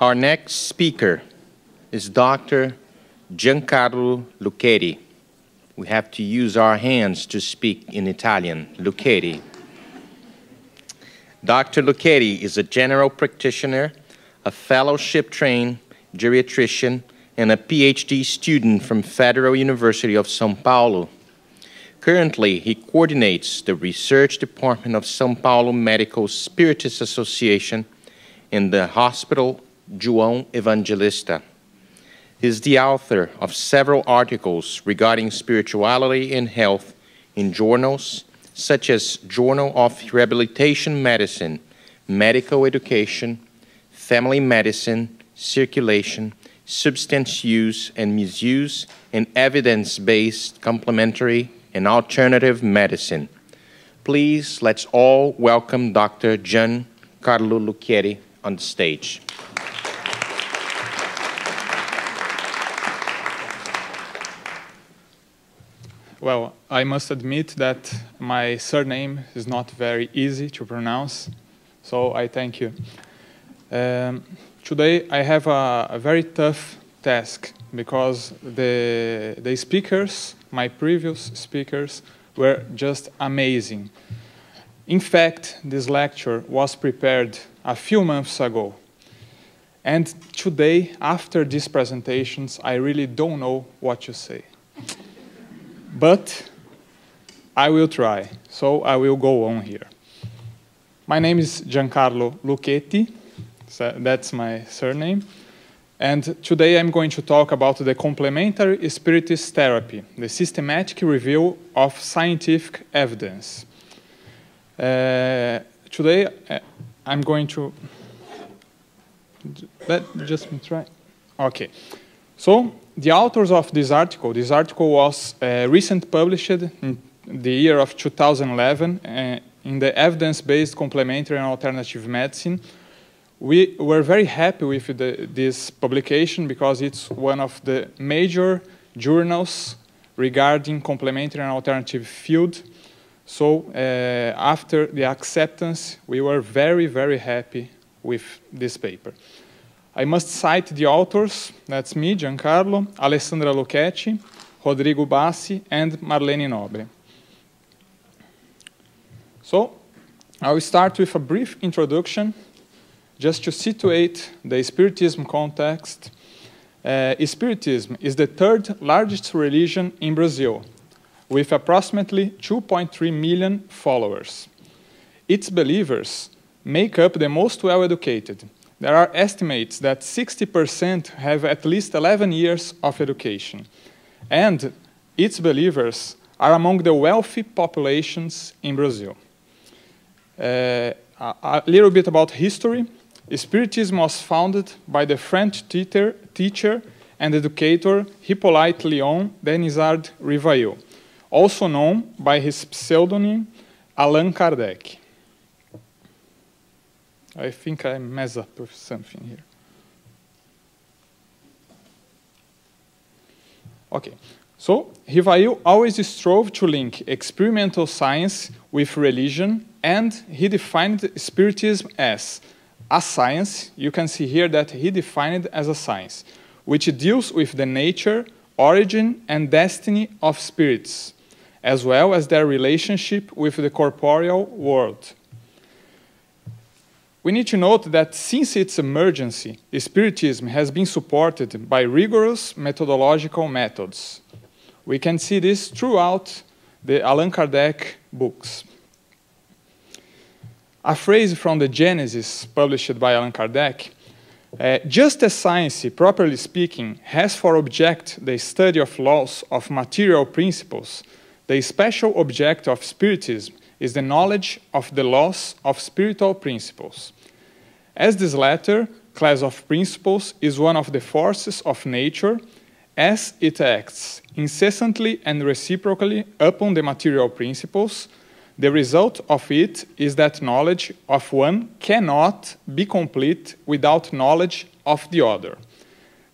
Our next speaker is Dr. Giancarlo Lucchetti. We have to use our hands to speak in Italian. Lucchetti. Dr. Lucchetti is a general practitioner, a fellowship-trained geriatrician, and a PhD student from Federal University of São Paulo. Currently, he coordinates the research department of São Paulo Medical Spiritist Association in the Hospital João Evangelista. He is the author of several articles regarding spirituality and health in journals such as Journal of Rehabilitation Medicine, Medical Education, Family Medicine, Circulation, Substance Use and Misuse, and Evidence-Based Complementary and Alternative Medicine. Please, let's all welcome Dr. Giancarlo Lucchetti on the stage. Well, I must admit that my surname is not very easy to pronounce, so I thank you. Today I have a very tough task because the speakers, my previous speakers, were just amazing. In fact, this lecture was prepared a few months ago. And today, after these presentations, I really don't know what to say. But I will try, so I will go on here. My name is Giancarlo Lucchetti, so that's my surname, and today I'm going to talk about the complementary spiritist therapy, the systematic review of scientific evidence. Today I'm going to... Just try. Okay. So, the authors of this article was recently published in the year of 2011 in the Evidence-Based Complementary and Alternative Medicine. We were very happy with this publication because it's one of the major journals regarding complementary and alternative field. So, after the acceptance, we were very, very happy with this paper. I must cite the authors, that's me, Giancarlo, Alessandra Lucchetti, Rodrigo Bassi, and Marlene Nobre. So, I will start with a brief introduction, just to situate the Spiritism context. Spiritism is the third largest religion in Brazil, with approximately 2.3 million followers. Its believers make up the most well-educated. There are estimates that 60% have at least 11 years of education, and its believers are among the wealthy populations in Brazil. A little bit about history. Spiritism was founded by the French teacher and educator Hippolyte Léon Denizard Rivail, also known by his pseudonym Allan Kardec. I think I messed up with something here. Okay, so Rivail always strove to link experimental science with religion, and he defined Spiritism as a science. You can see here that he defined it as a science, which deals with the nature, origin, and destiny of spirits, as well as their relationship with the corporeal world. We need to note that since its emergence, Spiritism has been supported by rigorous methodological methods. We can see this throughout the Allan Kardec books. A phrase from the Genesis published by Allan Kardec, just as science, properly speaking, has for object the study of laws of material principles, the special object of Spiritism is the knowledge of the laws of spiritual principles. As this latter class of principles is one of the forces of nature, as it acts incessantly and reciprocally upon the material principles, the result of it is that knowledge of one cannot be complete without knowledge of the other.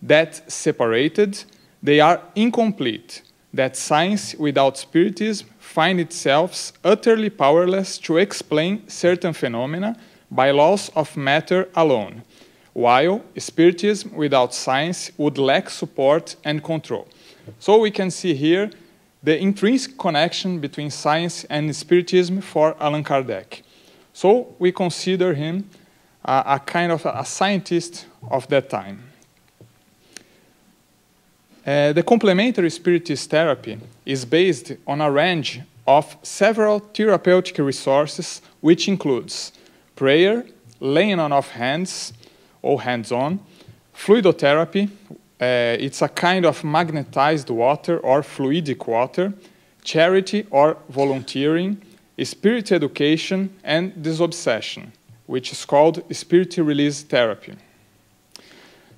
That separated, they are incomplete. That science without Spiritism find itself utterly powerless to explain certain phenomena by laws of matter alone, while Spiritism without science would lack support and control. So we can see here the intrinsic connection between science and Spiritism for Allan Kardec. So we consider him a kind of a scientist of that time. The complementary Spiritist therapy is based on a range of several therapeutic resources, which includes prayer, laying on of hands, or hands-on, fluidotherapy, it's a kind of magnetized water or fluidic water, charity or volunteering, spirit education, and disobsession, which is called spirit release therapy.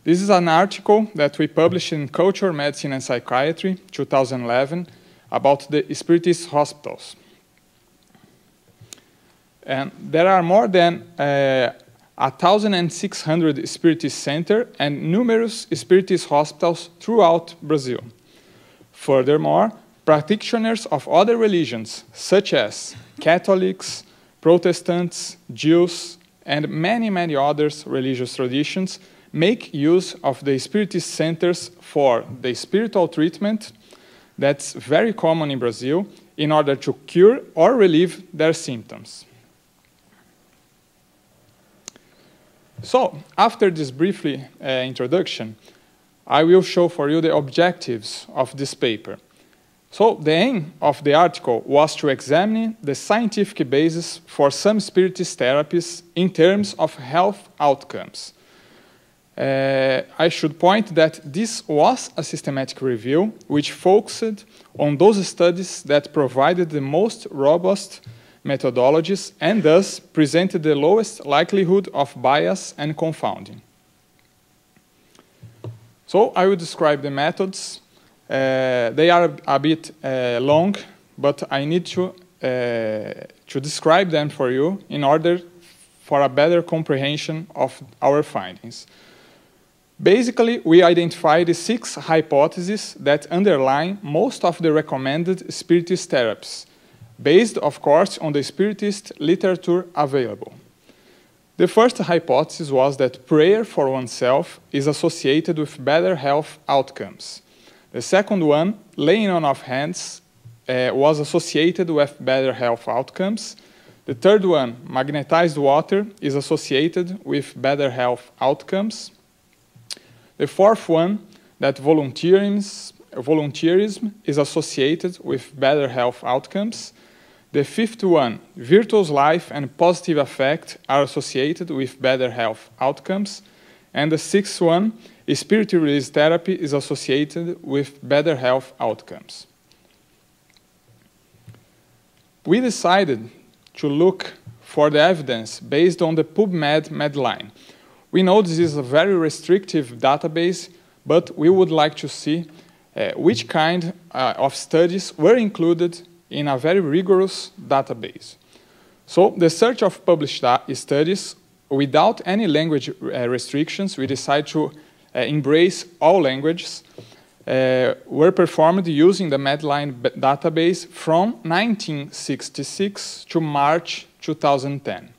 This is an article that we published in Culture, Medicine and Psychiatry, 2011, about the Spiritist hospitals. And there are more than 1,600 Spiritist centers and numerous Spiritist hospitals throughout Brazil. Furthermore, practitioners of other religions, such as Catholics, Protestants, Jews, and many, many other religious traditions, make use of the Spiritist centers for the spiritual treatment that's very common in Brazil in order to cure or relieve their symptoms. So, after this brief introduction, I will show for you the objectives of this paper. So, the aim of the article was to examine the scientific basis for some Spiritist therapies in terms of health outcomes. I should point that this was a systematic review which focused on those studies that provided the most robust methodologies and thus presented the lowest likelihood of bias and confounding. So I will describe the methods. They are a bit long, but I need to describe them for you in order for a better comprehension of our findings. Basically, we identified six hypotheses that underlie most of the recommended Spiritist therapies, based, of course, on the Spiritist literature available. The first hypothesis was that prayer for oneself is associated with better health outcomes. The second one, laying on of hands, was associated with better health outcomes. The third one, magnetized water, is associated with better health outcomes. The fourth one, that volunteerism is associated with better health outcomes. The fifth one, virtuous life and positive affect are associated with better health outcomes. And the sixth one, spirit release therapy is associated with better health outcomes. We decided to look for the evidence based on the PubMed Medline. We know this is a very restrictive database, but we would like to see which kind of studies were included in a very rigorous database. So the search of published studies, without any language restrictions, we decided to embrace all languages, were performed using the Medline database from 1966 to March 2010.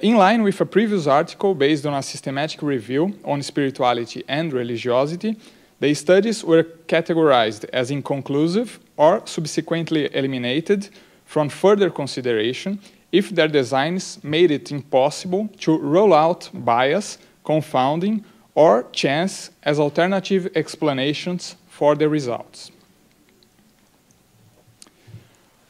In line with a previous article based on a systematic review on spirituality and religiosity, the studies were categorized as inconclusive or subsequently eliminated from further consideration if their designs made it impossible to rule out bias, confounding, or chance as alternative explanations for the results.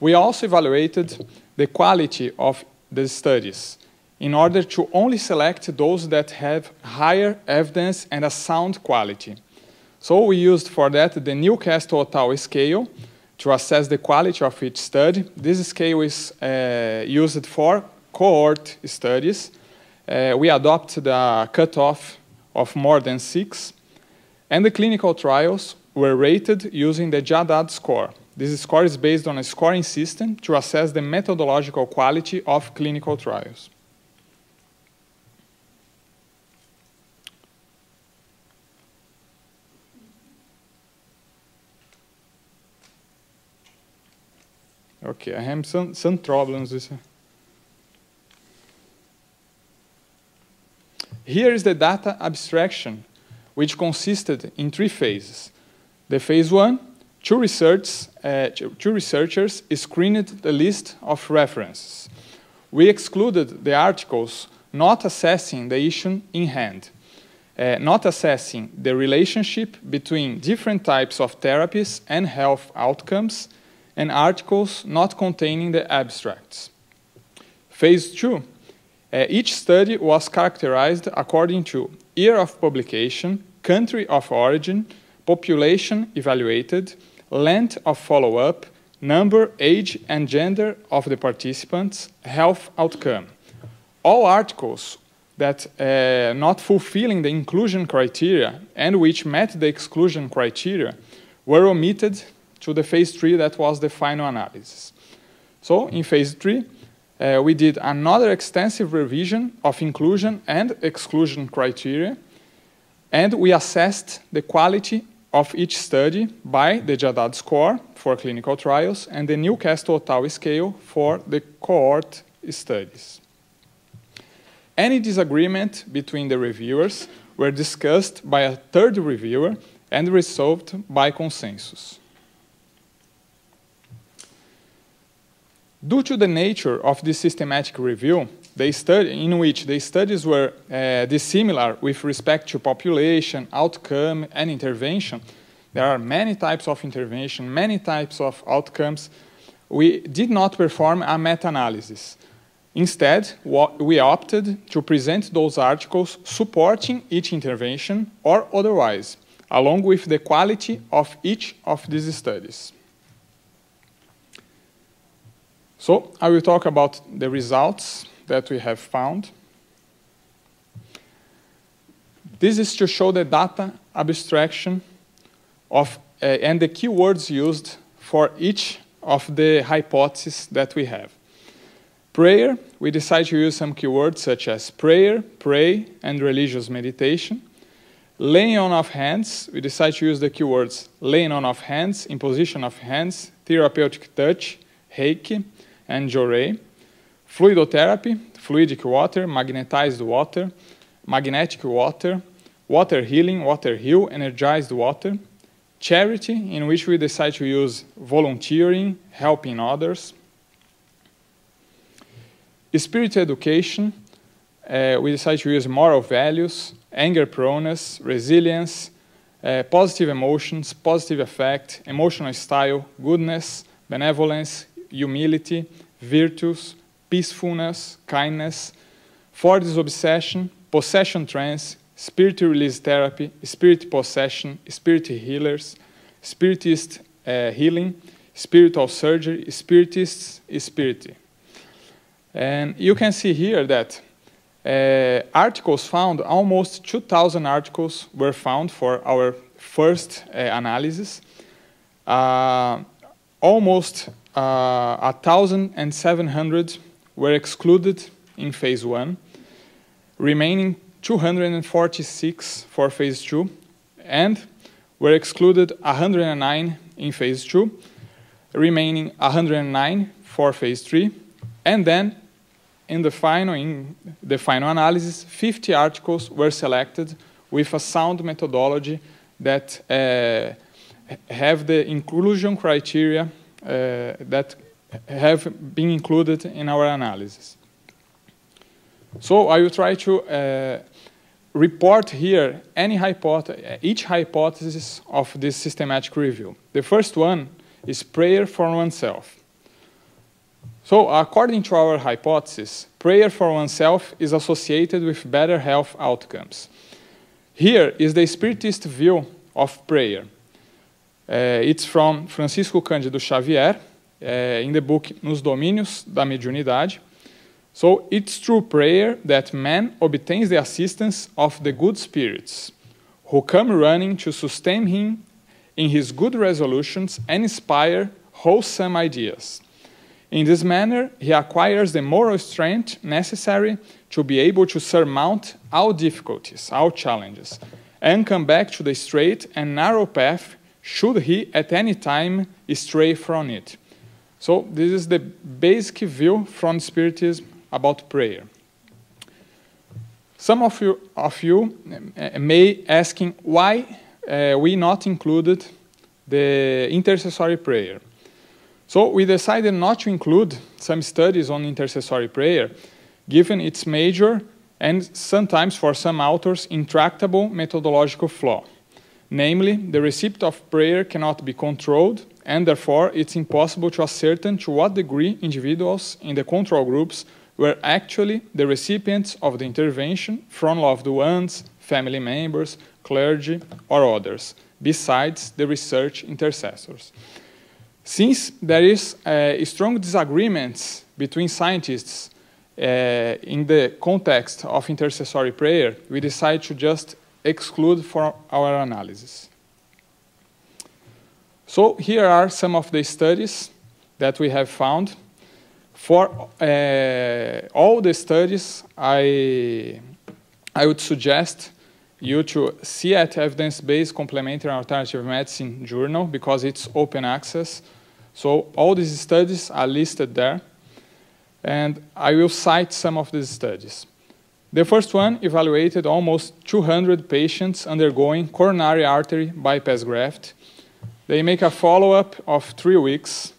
We also evaluated the quality of the studies in order to only select those that have higher evidence and a sound quality. So we used for that the Newcastle-Ottawa scale to assess the quality of each study. This scale is used for cohort studies. We adopted a cutoff of more than 6. And the clinical trials were rated using the JADAD score. This score is based on a scoring system to assess the methodological quality of clinical trials. Okay, I have some problems with Here is the data abstraction, which consisted in three phases. The phase one, two researchers screened the list of references. We excluded the articles not assessing the issue in hand, not assessing the relationship between different types of therapies and health outcomes, and articles not containing the abstracts. Phase two, each study was characterized according to year of publication, country of origin, population evaluated, length of follow-up, number, age, and gender of the participants, health outcome. All articles that not fulfilling the inclusion criteria and which met the exclusion criteria were omitted to the phase three that was the final analysis. So in phase three, we did another extensive revision of inclusion and exclusion criteria, and we assessed the quality of each study by the JADAD score for clinical trials and the Newcastle-Ottawa scale for the cohort studies. Any disagreement between the reviewers were discussed by a third reviewer and resolved by consensus. Due to the nature of this systematic review, in which the studies were dissimilar with respect to population, outcome, and intervention, there are many types of intervention, many types of outcomes, we did not perform a meta-analysis. Instead, we opted to present those articles supporting each intervention or otherwise, along with the quality of each of these studies. So, I will talk about the results that we have found. This is to show the data abstraction of, and the keywords used for each of the hypotheses that we have. Prayer, we decided to use some keywords such as prayer, pray, and religious meditation. Laying on of hands, we decided to use the keywords laying on of hands, imposition of hands, therapeutic touch, reiki, and jorei. Fluidotherapy, fluidic water, magnetized water, magnetic water, water healing, water heal, energized water. Charity, in which we decide to use volunteering, helping others. Spirit education, we decide to use moral values, anger proneness, resilience, positive emotions, positive affect, emotional style, goodness, benevolence, humility, virtues, peacefulness, kindness, for disobsession, possession trance, spirit release therapy, spirit possession, spirit healers, spiritist healing, spiritual surgery, spiritists, spirity. And you can see here that articles found, almost 2,000 articles were found for our first analysis. Almost 1,700 were excluded in phase one, remaining 246 for phase two, and were excluded 109 in phase two, remaining 109 for phase three, and then in the final analysis, 50 articles were selected with a sound methodology that have the inclusion criteria that have been included in our analysis. So I will try to report here each hypothesis of this systematic review. The first one is prayer for oneself. So according to our hypothesis, prayer for oneself is associated with better health outcomes. Here is the Spiritist view of prayer. It's from Francisco Cândido Xavier, in the book Nos Domínios da Mediunidade. So, it's through prayer that man obtains the assistance of the good spirits, who come running to sustain him in his good resolutions and inspire wholesome ideas. In this manner, he acquires the moral strength necessary to be able to surmount all difficulties, all challenges, and come back to the straight and narrow path should he at any time stray from it. So this is the basic view from Spiritism about prayer. Some of you may asking why we not included the intercessory prayer. So we decided not to include some studies on intercessory prayer, given its major and sometimes for some authors intractable methodological flaw. Namely, the receipt of prayer cannot be controlled, and therefore it's impossible to ascertain to what degree individuals in the control groups were actually the recipients of the intervention from loved ones, family members, clergy, or others, besides the research intercessors. Since there is a strong disagreement between scientists in the context of intercessory prayer, we decide to just exclude for our analysis. So here are some of the studies that we have found. For all the studies, I would suggest you to see at Evidence-Based Complementary and Alternative Medicine Journal, because it's open access. So all these studies are listed there, and I will cite some of these studies. The first one evaluated almost 200 patients undergoing coronary artery bypass graft. They make a follow-up of 3 weeks,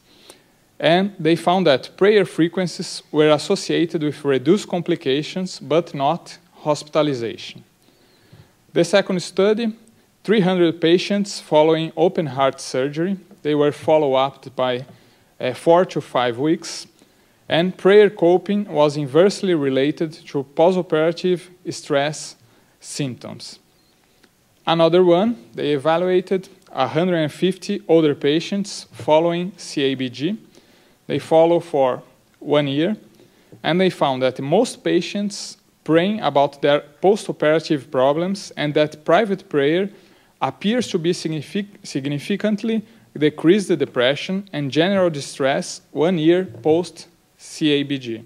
and they found that prayer frequencies were associated with reduced complications, but not hospitalization. The second study, 300 patients following open heart surgery. They were follow-up by 4 to 5 weeks. And prayer coping was inversely related to postoperative stress symptoms. Another one, they evaluated 150 older patients following CABG. They follow for 1 year, and they found that most patients praying about their postoperative problems, and that private prayer appears to be significantly decrease the depression and general distress 1 year post CABG.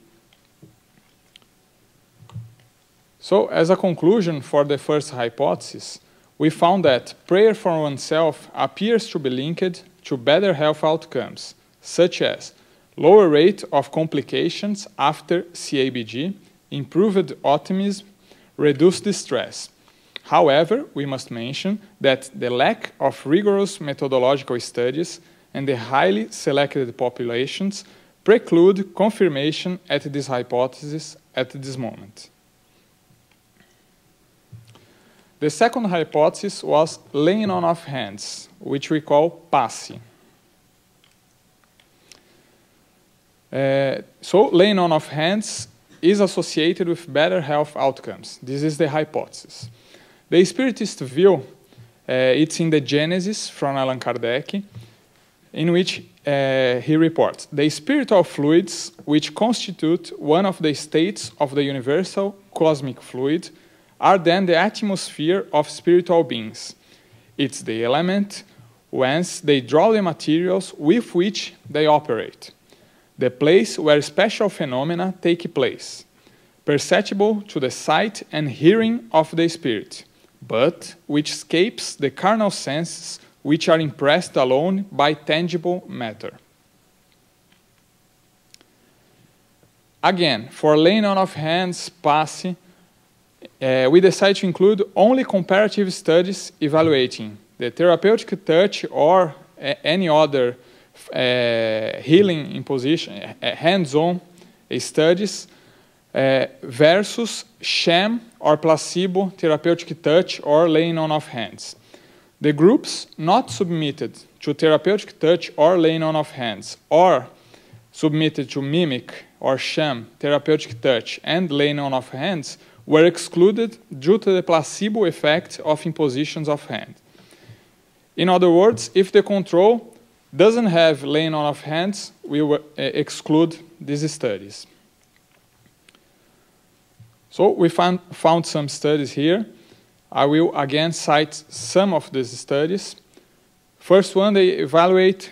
So, as a conclusion for the first hypothesis, we found that prayer for oneself appears to be linked to better health outcomes, such as lower rate of complications after CABG, improved optimism, reduced distress. However, we must mention that the lack of rigorous methodological studies and the highly selected populations preclude confirmation at this hypothesis at this moment. The second hypothesis was laying on of hands, which we call PASSI. So laying on of hands is associated with better health outcomes. This is the hypothesis. The Spiritist view, it's in the Genesis from Allan Kardec, in which he reports, the spiritual fluids, which constitute one of the states of the universal cosmic fluid, are then the atmosphere of spiritual beings. It's the element whence they draw the materials with which they operate, the place where special phenomena take place, perceptible to the sight and hearing of the spirit, but which escapes the carnal senses, which are impressed alone by tangible matter. Again, for laying on of hands, PASSI, we decide to include only comparative studies evaluating the therapeutic touch or any other healing imposition, hands-on studies versus sham or placebo therapeutic touch or laying on of hands. The groups not submitted to therapeutic touch or laying on of hands, or submitted to mimic or sham therapeutic touch and laying on of hands, were excluded due to the placebo effect of impositions of hand. In other words, if the control doesn't have laying on of hands, we will exclude these studies. So we found some studies here. I will again cite some of these studies. First one, they evaluate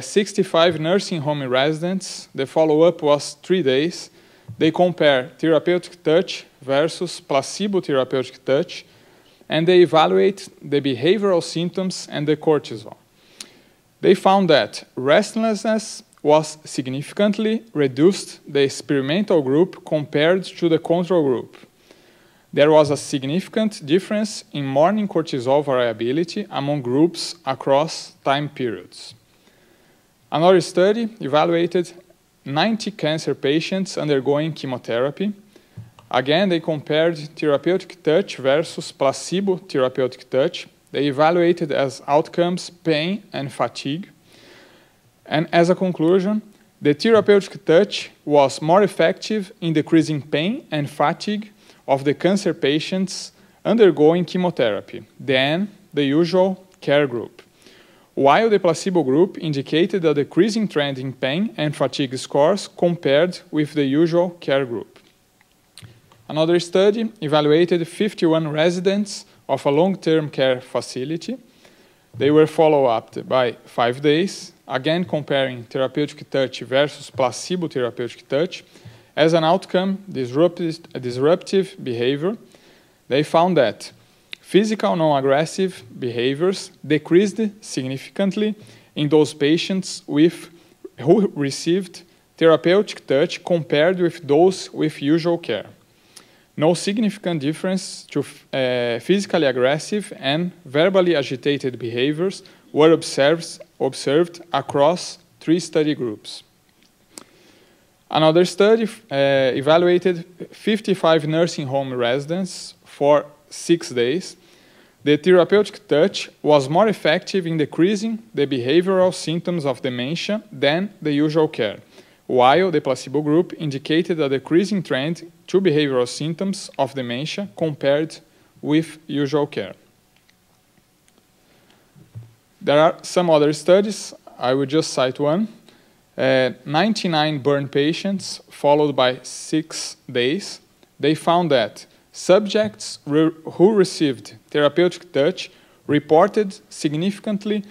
65 nursing home residents. The follow-up was 3 days. They compare therapeutic touch versus placebo therapeutic touch, and they evaluate the behavioral symptoms and the cortisol. They found that restlessness was significantly reduced in the experimental group compared to the control group. there was a significant difference in morning cortisol variability among groups across time periods. Another study evaluated 90 cancer patients undergoing chemotherapy. Again, they compared therapeutic touch versus placebo therapeutic touch. They evaluated as outcomes pain and fatigue. And as a conclusion, the therapeutic touch was more effective in decreasing pain and fatigue of the cancer patients undergoing chemotherapy than the usual care group, while the placebo group indicated a decreasing trend in pain and fatigue scores compared with the usual care group. Another study evaluated 51 residents of a long-term care facility. They were followed up by 5 days, again comparing therapeutic touch versus placebo therapeutic touch. As an outcome, disruptive behavior, they found that physical non-aggressive behaviors decreased significantly in those patients who received therapeutic touch compared with those with usual care. No significant difference to physically aggressive and verbally agitated behaviors were observed across 3 study groups. Another study evaluated 55 nursing home residents for 6 days. The therapeutic touch was more effective in decreasing the behavioral symptoms of dementia than the usual care, while the placebo group indicated a decreasing trend to behavioral symptoms of dementia compared with usual care. There are some other studies. I will just cite one. 99 burn patients followed by 6 days. They found that subjects who received therapeutic touch reported significantly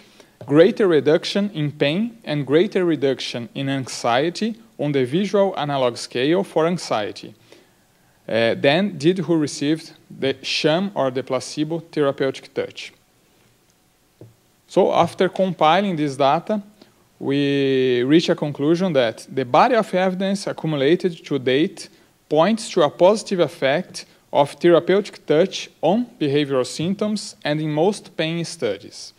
greater reduction in pain and greater reduction in anxiety on the visual analog scale for anxiety than did who received the sham or the placebo therapeutic touch. So after compiling this data, we reach a conclusion that the body of evidence accumulated to date points to a positive effect of therapeutic touch on behavioral symptoms and in most pain studies,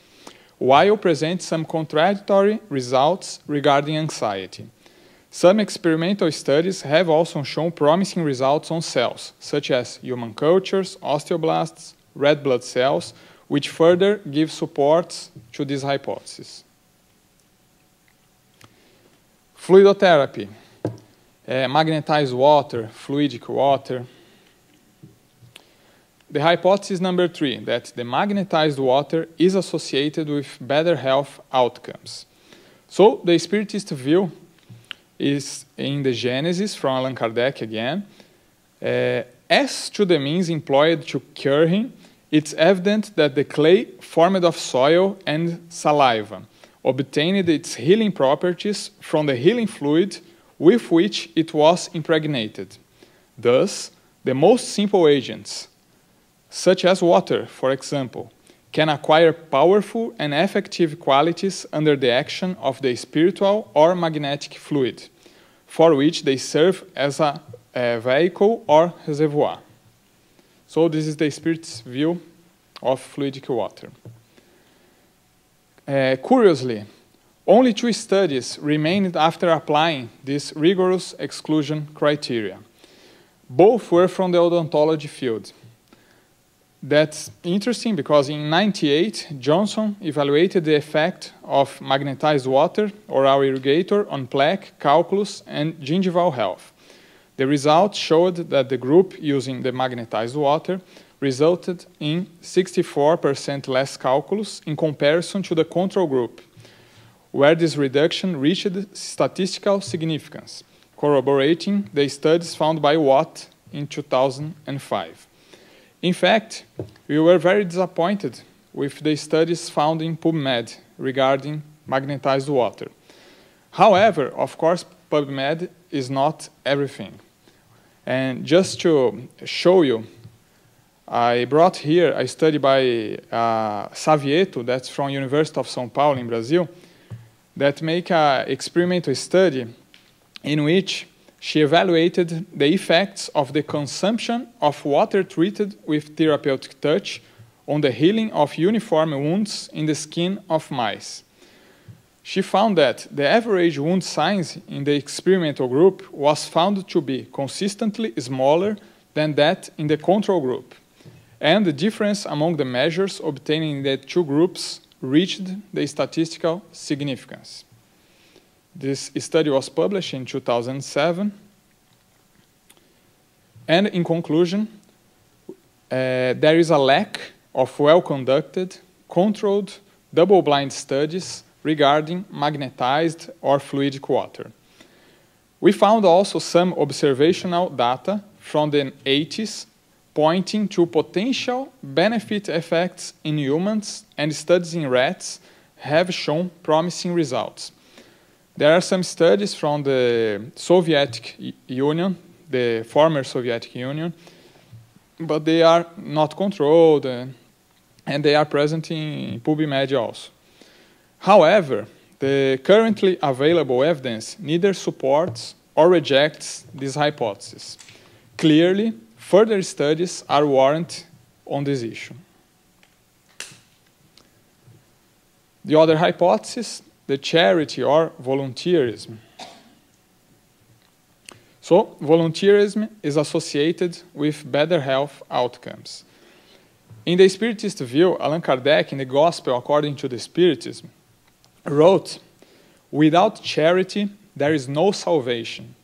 while presents some contradictory results regarding anxiety. Some experimental studies have also shown promising results on cells, such as human cultures, osteoblasts, red blood cells, which further give support to this hypothesis. Fluidotherapy, magnetized water, fluidic water. The hypothesis number 3, that the magnetized water is associated with better health outcomes. So the Spiritist view is in the Genesis from Allan Kardec again. As to the means employed to cure him, it's evident that the clay formed of soil and saliva obtained its healing properties from the healing fluid with which it was impregnated. Thus, the most simple agents, such as water, for example, can acquire powerful and effective qualities under the action of the spiritual or magnetic fluid, for which they serve as a vehicle or reservoir. So this is the Spirit's view of fluidic water. Curiously, only 2 studies remained after applying this rigorous exclusion criteria. Both were from the odontology field. That's interesting because in 1998, Johnson evaluated the effect of magnetized water, oral irrigator, on plaque, calculus, and gingival health. The results showed that the group using the magnetized water resulted in 64% less calculus in comparison to the control group, where this reduction reached statistical significance, corroborating the studies found by Watt in 2005. In fact, we were very disappointed with the studies found in PubMed regarding magnetized water. However, of course, PubMed is not everything. And just to show you, I brought here a study by Savieto, that's from University of São Paulo in Brazil, that make an experimental study in which She evaluated the effects of the consumption of water treated with therapeutic touch on the healing of uniform wounds in the skin of mice. She found that the average wound size in the experimental group was found to be consistently smaller than that in the control group, and the difference among the measures obtained in the two groups reached the statistical significance. This study was published in 2007. And in conclusion, there is a lack of well-conducted, controlled, double-blind studies regarding magnetized or fluidic water. We found also some observational data from the 80s pointing to potential benefit effects in humans, and studies in rats have shown promising results. There are some studies from the Soviet Union, the former Soviet Union, but they are not controlled, and they are present in PubMed also. However, the currently available evidence neither supports or rejects this hypothesis. Clearly, further studies are warranted on this issue. The other hypothesis, the charity or volunteerism. So, volunteerism is associated with better health outcomes. In the Spiritist view, Allan Kardec, in the Gospel According to the Spiritism, wrote, "Without charity, there is no salvation."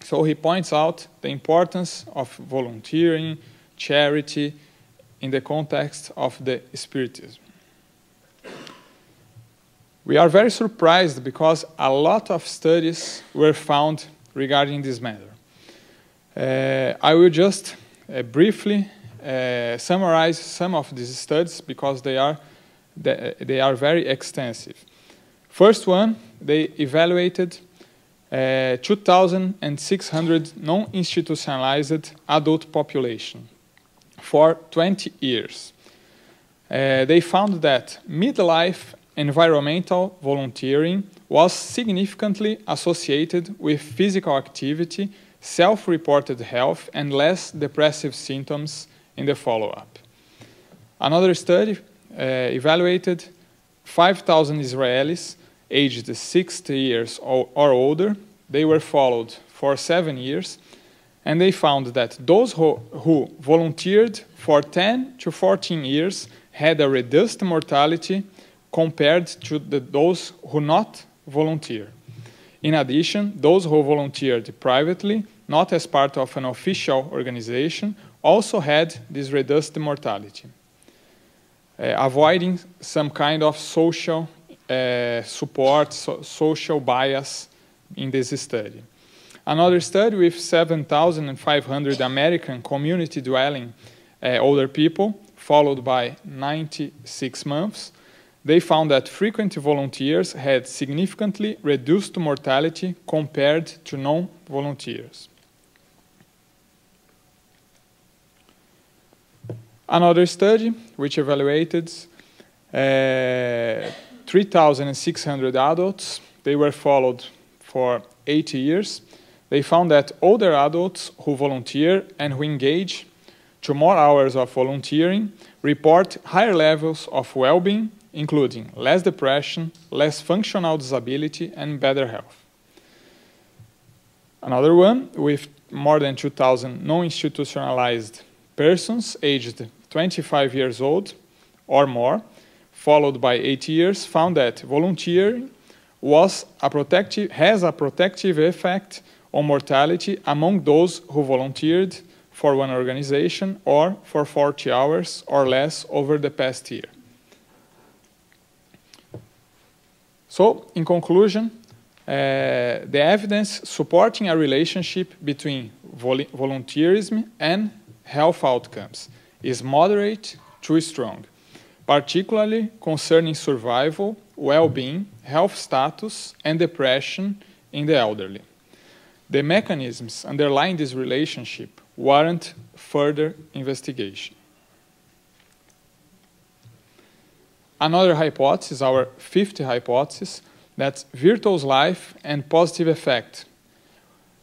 So he points out the importance of volunteering, charity, in the context of the Spiritism. We are very surprised because a lot of studies were found regarding this matter. I will just briefly summarize some of these studies because they are very extensive. First one, they evaluated 2,600 non-institutionalized adult population for 20 years. They found that midlife environmental volunteering was significantly associated with physical activity, self-reported health, and less depressive symptoms in the follow-up. Another study evaluated 5,000 Israelis aged 60 years or older. They were followed for 7 years, and they found that those who volunteered for 10 to 14 years had a reduced mortality compared to those who not volunteer. In addition, those who volunteered privately, not as part of an official organization, also had this reduced mortality, avoiding some kind of social support, social bias in this study. Another study with 7,500 American community-dwelling older people, followed by 96 months, they found that frequent volunteers had significantly reduced mortality compared to non-volunteers. Another study, which evaluated 3,600 adults, they were followed for 80 years. They found that older adults who volunteer and who engage to more hours of volunteering report higher levels of well-being, including less depression, less functional disability, and better health. Another one, with more than 2,000 non-institutionalized persons aged 25 years old or more, followed by 8 years, found that volunteering has a protective effect on mortality among those who volunteered for one organization or for 40 hours or less over the past year. So, in conclusion, the evidence supporting a relationship between volunteerism and health outcomes is moderate to strong, particularly concerning survival, well-being, health status, and depression in the elderly. The mechanisms underlying this relationship warrant further investigation. Another hypothesis, our fifth hypothesis, that's virtuous life and positive effect.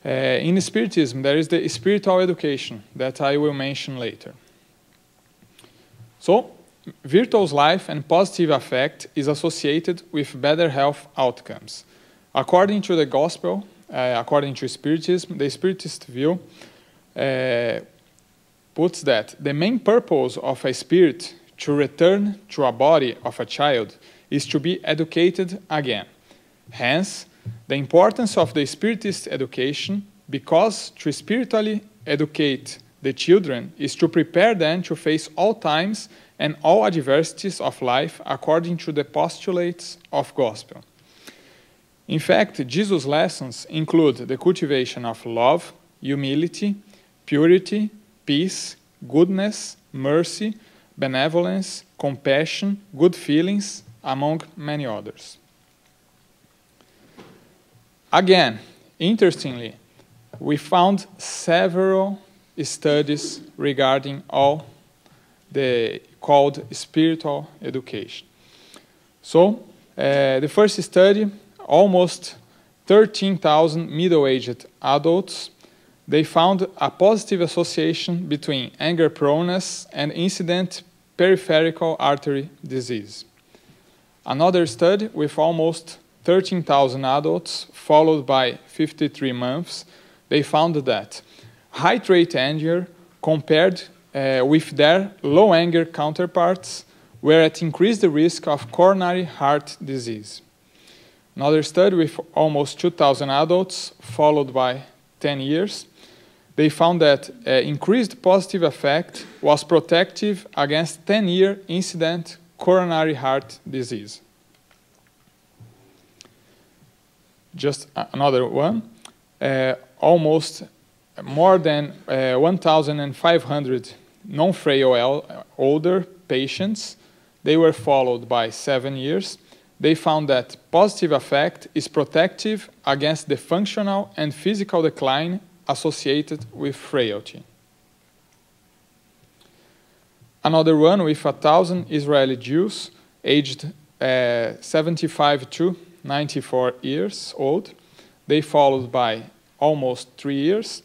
In Spiritism, there is the spiritual education that I will mention later. So, Virtuo's life and positive affect is associated with better health outcomes. According to the Gospel, according to Spiritism, the Spiritist view puts that the main purpose of a spirit to return to a body of a child is to be educated again. Hence, the importance of the Spiritist education, because to spiritually educate the children is to prepare them to face all times and all adversities of life according to the postulates of Gospel. In fact, Jesus' lessons include the cultivation of love, humility, purity, peace, goodness, mercy, benevolence, compassion, good feelings, among many others. Again, interestingly, we found several studies regarding all the called spiritual education. So, the first study, almost 13,000 middle-aged adults, they found a positive association between anger proneness and incident peripheral artery disease. Another study with almost 13,000 adults, followed by 53 months, they found that high-trait anger compared with their low-anger counterparts were at increased risk of coronary heart disease. Another study with almost 2,000 adults, followed by 10 years, they found that increased positive effect was protective against 10-year incident coronary heart disease. Just another one, almost more than 1,500 non-frail older patients, they were followed by 7 years. They found that positive affect is protective against the functional and physical decline associated with frailty. Another one with 1,000 Israeli Jews aged 75 to 94 years old. They followed by almost 3 years,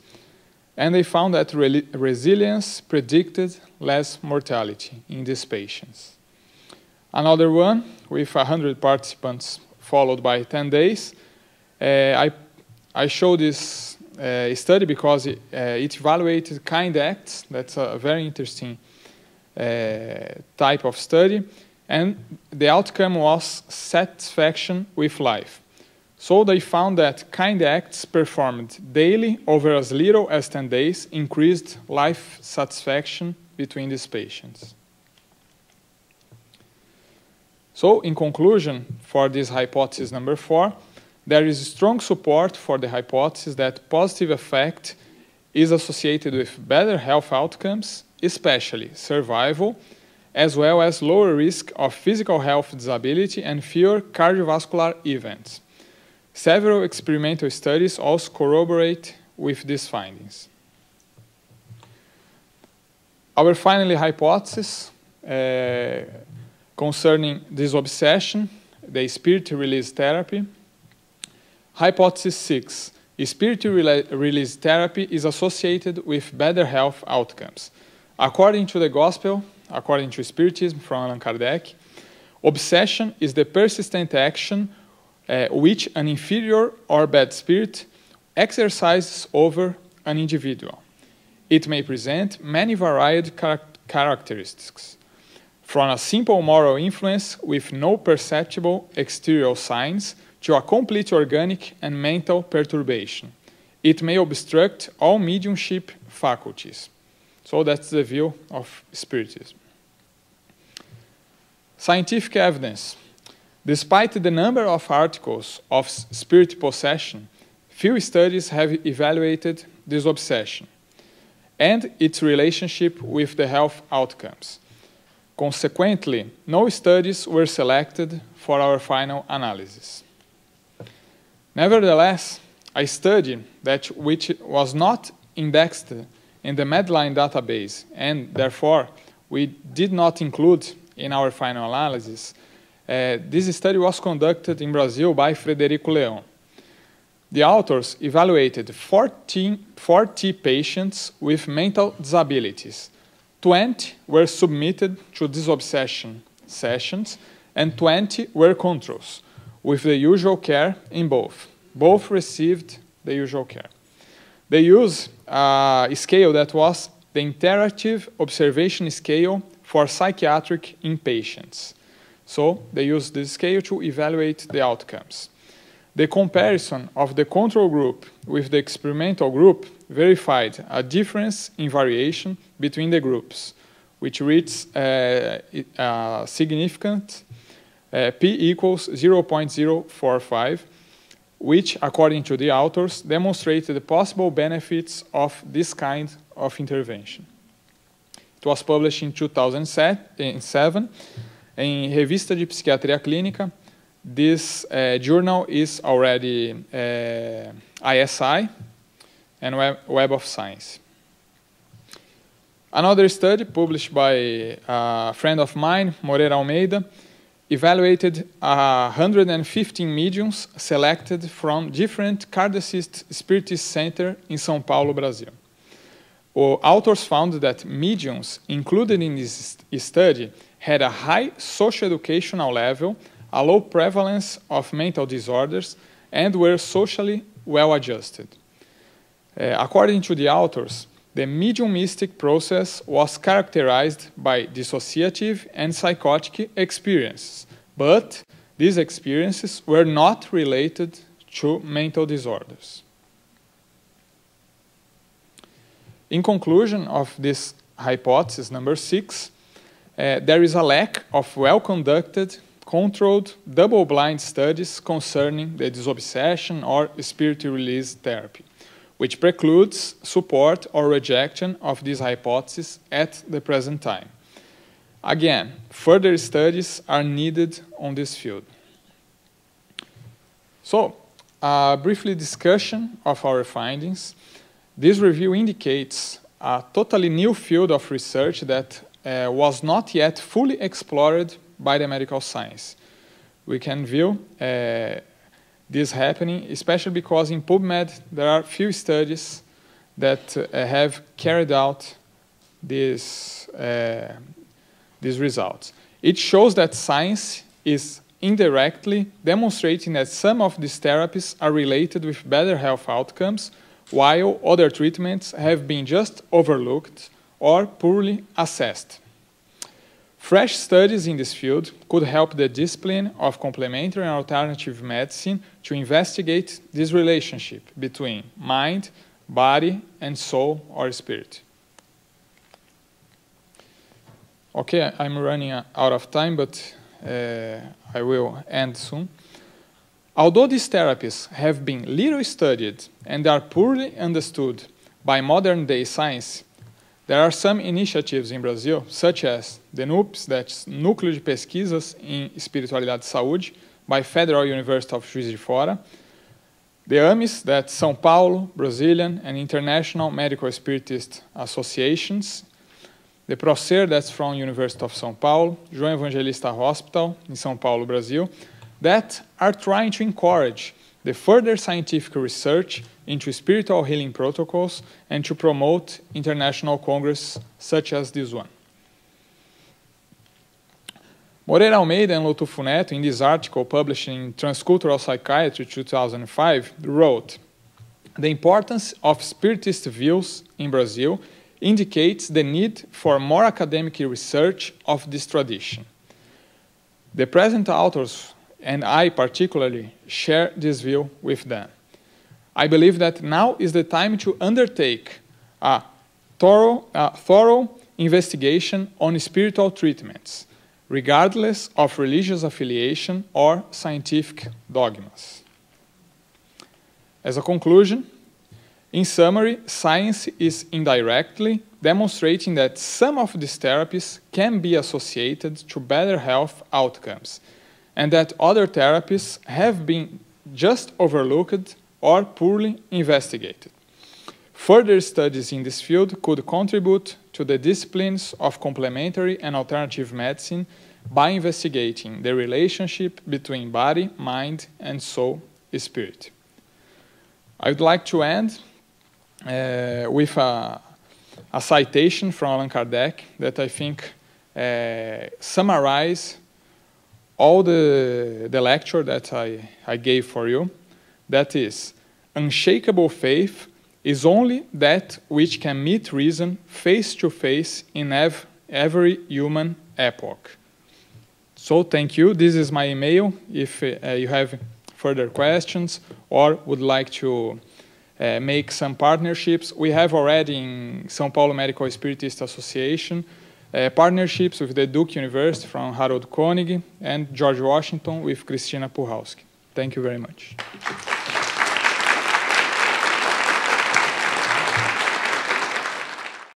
and they found that resilience predicted less mortality in these patients. Another one with 100 participants followed by 10 days. I show this study because it evaluated kind acts. That's a very interesting type of study. And the outcome was satisfaction with life. So they found that kind acts performed daily over as little as 10 days increased life satisfaction between these patients. So, in conclusion, for this hypothesis number 4, there is strong support for the hypothesis that positive effect is associated with better health outcomes, especially survival, as well as lower risk of physical health disability and fewer cardiovascular events. Several experimental studies also corroborate with these findings. Our final hypothesis concerning disobsession, the spirit release therapy. Hypothesis 6, spirit release therapy is associated with better health outcomes. According to the Gospel, according to Spiritism from Allan Kardec, obsession is the persistent action which an inferior or bad spirit exercises over an individual. It may present many varied characteristics, from a simple moral influence with no perceptible exterior signs to a complete organic and mental perturbation. It may obstruct all mediumship faculties. So that's the view of Spiritism. Scientific evidence. Despite the number of articles of spirit possession, few studies have evaluated disobsession and its relationship with the health outcomes. Consequently, no studies were selected for our final analysis. Nevertheless, a study that which was not indexed in the Medline database and, therefore, we did not include in our final analysis, this study was conducted in Brazil by Frederico Leão. The authors evaluated 40 patients with mental disabilities. 20 were submitted to disobsession sessions and 20 were controls, with the usual care in both. Both received the usual care. They used a scale that was the Interactive Observation Scale for Psychiatric Inpatients. So they used this scale to evaluate the outcomes. The comparison of the control group with the experimental group verified a difference in variation between the groups, which reached a significant p equals 0.045, which, according to the authors, demonstrated the possible benefits of this kind of intervention. It was published in 2007 in Revista de Psiquiatria Clínica. This journal is already ISI and Web of Science. Another study published by a friend of mine, Moreira Almeida, evaluated 115 mediums selected from different Kardecist Spiritist Center in São Paulo, Brazil. Authors found that mediums included in this study had a high socioeducational level, a low prevalence of mental disorders, and were socially well-adjusted. According to the authors, the mediumistic process was characterized by dissociative and psychotic experiences, but these experiences were not related to mental disorders. In conclusion of this hypothesis number 6, there is a lack of well-conducted, controlled, double-blind studies concerning the disobsession or spirit release therapy, which precludes support or rejection of this hypothesis at the present time. Again, further studies are needed on this field. So, a briefly discussion of our findings. This review indicates a totally new field of research that was not yet fully explored by the medical science. We can view this happening, especially because in PubMed there are few studies that have carried out these results. It shows that science is indirectly demonstrating that some of these therapies are related with better health outcomes, while other treatments have been just overlooked or poorly assessed. Fresh studies in this field could help the discipline of complementary and alternative medicine to investigate this relationship between mind, body, and soul or spirit. Okay, I'm running out of time, but I will end soon. Although these therapies have been little studied and are poorly understood by modern-day science, there are some initiatives in Brazil, such as the NUPES, that's Núcleo de Pesquisas em Espiritualidade de Saúde, by Federal University of Juiz de Fora, the AMIS, that's São Paulo, Brazilian, and International Medical Spiritist Associations, the PROSER, that's from University of São Paulo, João Evangelista Hospital in São Paulo, Brazil, that are trying to encourage the further scientific research into spiritual healing protocols and to promote international congresses such as this one. Moreira Almeida and Lutufuneto, in this article published in Transcultural Psychiatry 2005, wrote, "The importance of spiritist views in Brazil indicates the need for more academic research of this tradition. The present authors and I particularly share this view with them. I believe that now is the time to undertake a thorough investigation on spiritual treatments, regardless of religious affiliation or scientific dogmas." As a conclusion, in summary, science is indirectly demonstrating that some of these therapies can be associated to better health outcomes, and that other therapies have been just overlooked or poorly investigated. Further studies in this field could contribute to the disciplines of complementary and alternative medicine by investigating the relationship between body, mind, and soul, spirit. I would like to end with a citation from Allan Kardec that I think summarizes all the lecture that I gave for you. That is, unshakable faith is only that which can meet reason face to face in every human epoch. So thank you. This is my email. If you have further questions or would like to make some partnerships, we have already in São Paulo Medical Spiritist Association partnerships with the Duke University from Harold Koenig and George Washington with Christina Puchalski. Thank you very much.